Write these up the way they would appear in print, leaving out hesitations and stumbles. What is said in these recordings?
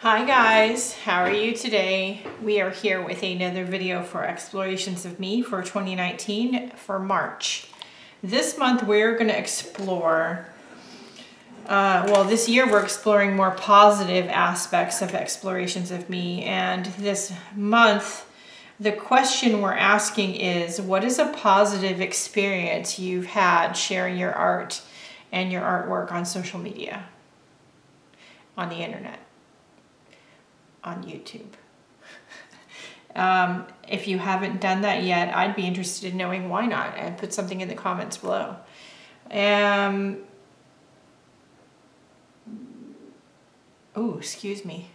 Hi guys, how are you today? We are here with another video for Explorations of Me for 2019 for March. This month we're gonna explore, this year we're exploring more positive aspects of Explorations of Me, and this month the question we're asking is, what is a positive experience you've had sharing your art and your artwork on social media, on the internet? On YouTube. If you haven't done that yet, I'd be interested in knowing why not, and put something in the comments below. Oh, excuse me.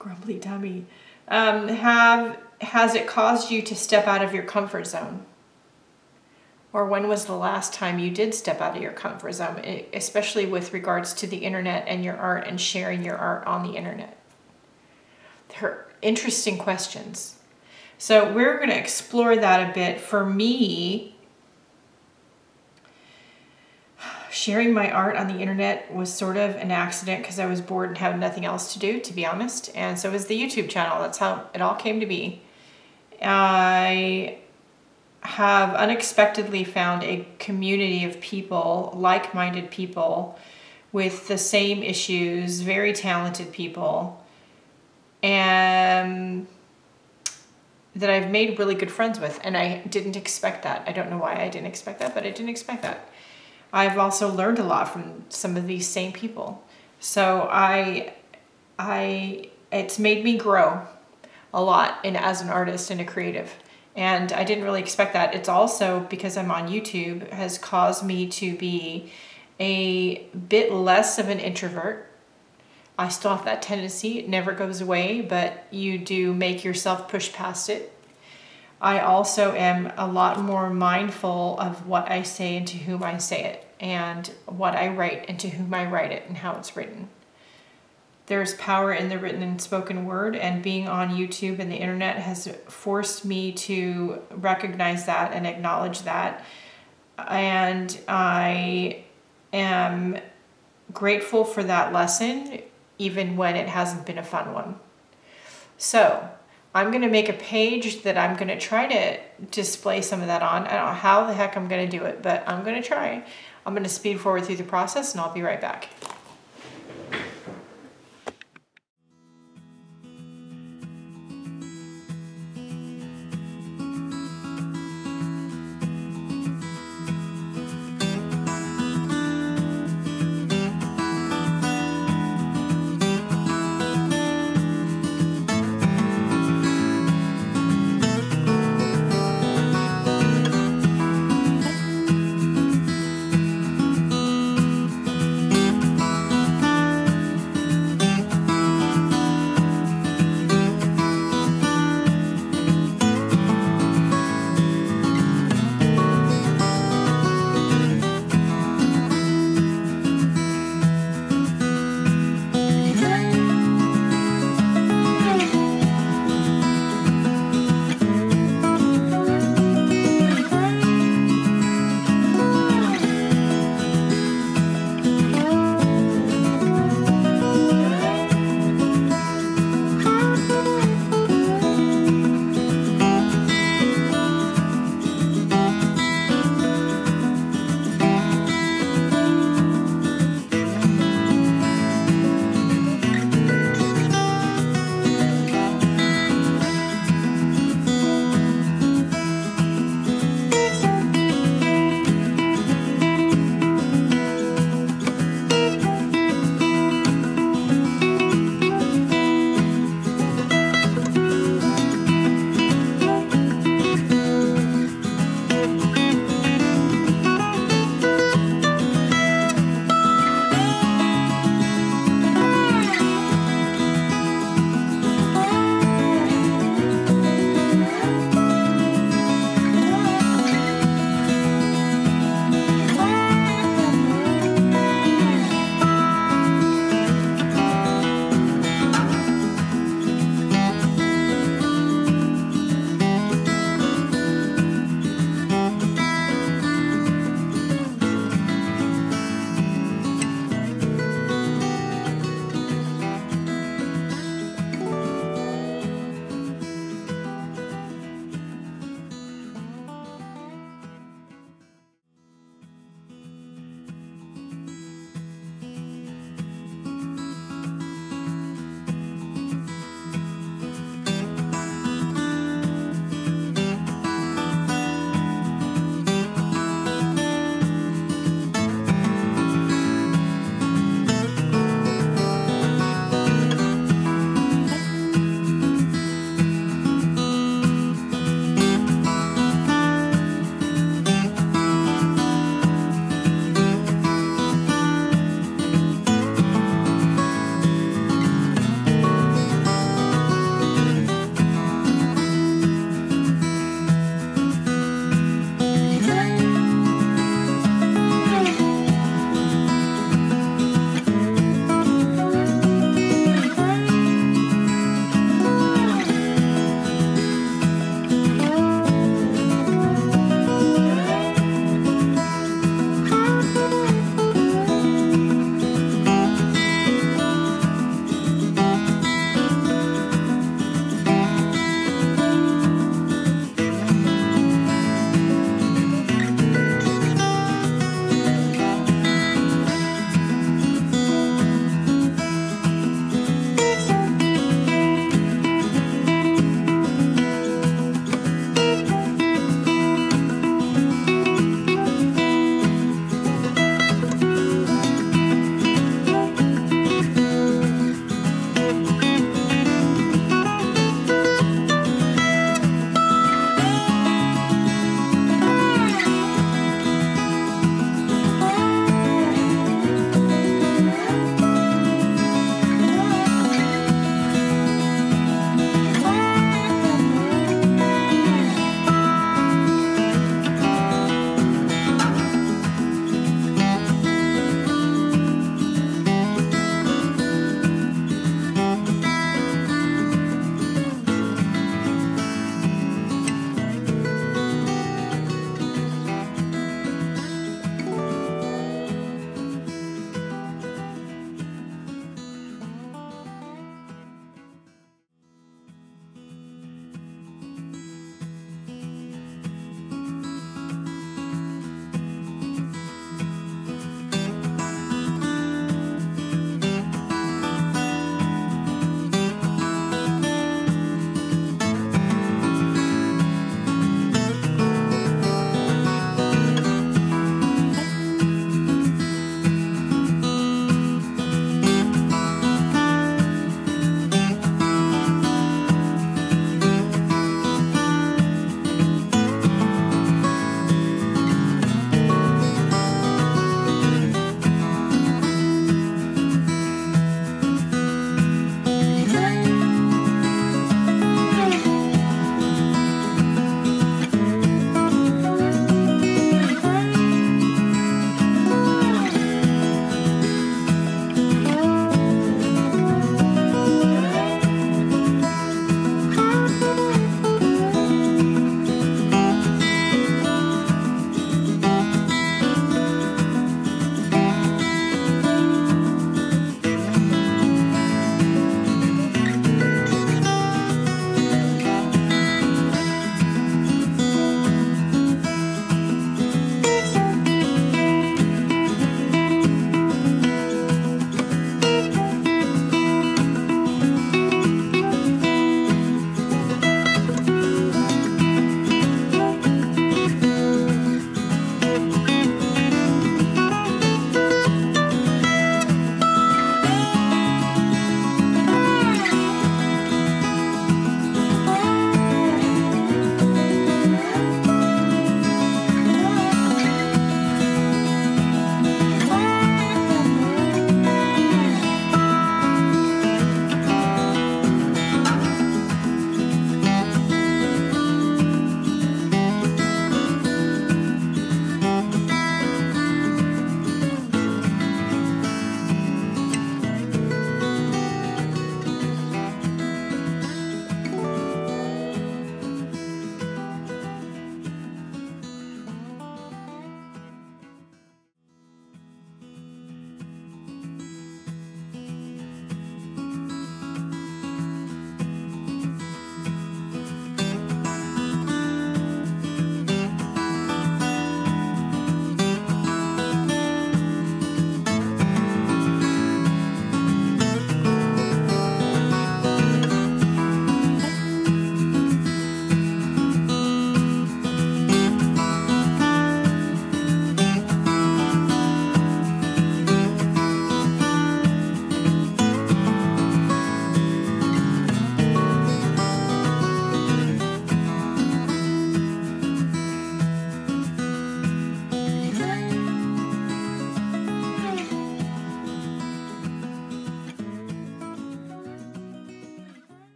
Grumbly tummy. Has it caused you to step out of your comfort zone? Or when was the last time you did step out of your comfort zone, especially with regards to the internet and your art and sharing your art on the internet? They're interesting questions. So we're going to explore that a bit. For me, sharing my art on the internet was sort of an accident because I was bored and had nothing else to do, to be honest. And so was the YouTube channel. That's how it all came to be. I have unexpectedly found a community of people, like-minded people with the same issues, very talented people, and that I've made really good friends with, and I didn't expect that. I don't know why I didn't expect that, but I didn't expect that. I've also learned a lot from some of these same people. So it's made me grow a lot as an artist and a creative. And I didn't really expect that. It's also, because I'm on YouTube, has caused me to be a bit less of an introvert. I still have that tendency. It never goes away, but you do make yourself push past it. I also am a lot more mindful of what I say and to whom I say it, and what I write and to whom I write it, and how it's written. There's power in the written and spoken word, and being on YouTube and the internet has forced me to recognize that and acknowledge that. And I am grateful for that lesson, even when it hasn't been a fun one. So I'm going to make a page that I'm going to try to display some of that on. I don't know how the heck I'm going to do it, but I'm going to try. I'm going to speed forward through the process, and I'll be right back.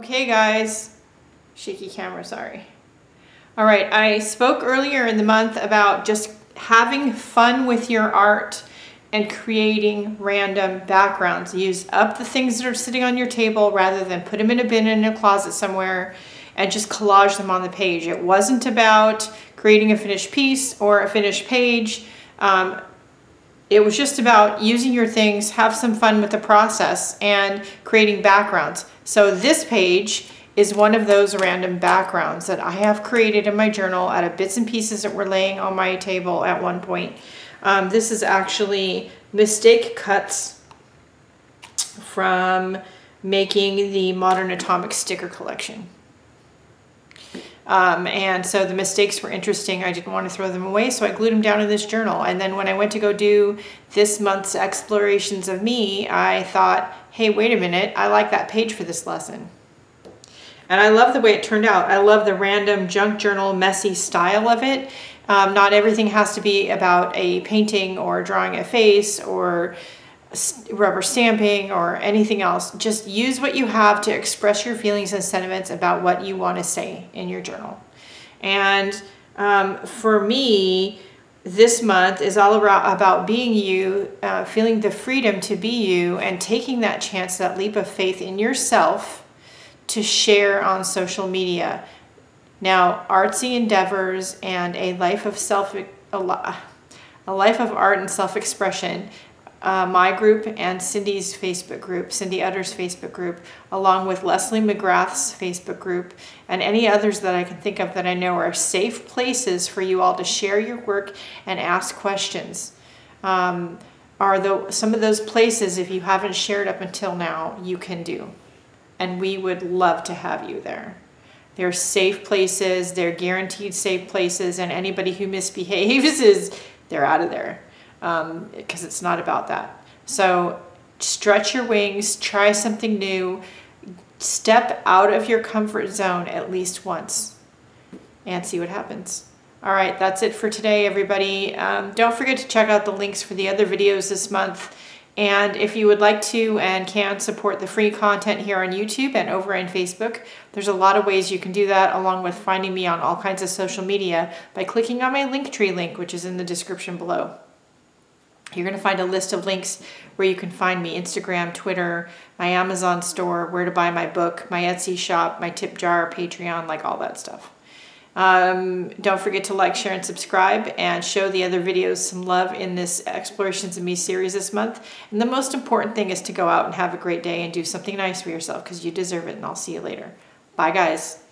Okay guys, shaky camera, sorry. All right, I spoke earlier in the month about just having fun with your art and creating random backgrounds. Use up the things that are sitting on your table rather than put them in a bin in a closet somewhere and just collage them on the page. It wasn't about creating a finished piece or a finished page. It was just about using your things, have some fun with the process and creating backgrounds. So this page is one of those random backgrounds that I have created in my journal out of bits and pieces that were laying on my table at one point. This is actually mistake cuts from making the Modern Atomic Sticker Collection. And so the mistakes were interesting. I didn't want to throw them away, so I glued them down in this journal. And then when I went to go do this month's Explorations of Me, I thought, hey, wait a minute, I like that page for this lesson. And I love the way it turned out. I love the random junk journal, messy style of it. Not everything has to be about a painting or drawing a face or rubber stamping or anything else. Just use what you have to express your feelings and sentiments about what you want to say in your journal. And for me, this month is all about being you, feeling the freedom to be you and taking that chance, that leap of faith in yourself to share on social media. Now, artsy endeavors and a life of art and self-expression. My group and Cindy's Facebook group, Cindy Utter's Facebook group, along with Leslie McGrath's Facebook group, and any others that I can think of that I know are safe places for you all to share your work and ask questions. Some of those places, if you haven't shared up until now, you can do. And we would love to have you there. They're safe places, they're guaranteed safe places, and anybody who misbehaves, they're out of there. Because it's not about that. So stretch your wings, try something new, step out of your comfort zone at least once and see what happens. All right, that's it for today, everybody. Don't forget to check out the links for the other videos this month. And if you would like to and can support the free content here on YouTube and over in Facebook, there's a lot of ways you can do that, along with finding me on all kinds of social media by clicking on my Linktree link, which is in the description below. You're going to find a list of links where you can find me: Instagram, Twitter, my Amazon store, where to buy my book, my Etsy shop, my tip jar, Patreon, like all that stuff. Don't forget to like, share, and subscribe, and show the other videos some love in this Explorations of Me series this month. And the most important thing is to go out and have a great day and do something nice for yourself, because you deserve it, and I'll see you later. Bye, guys.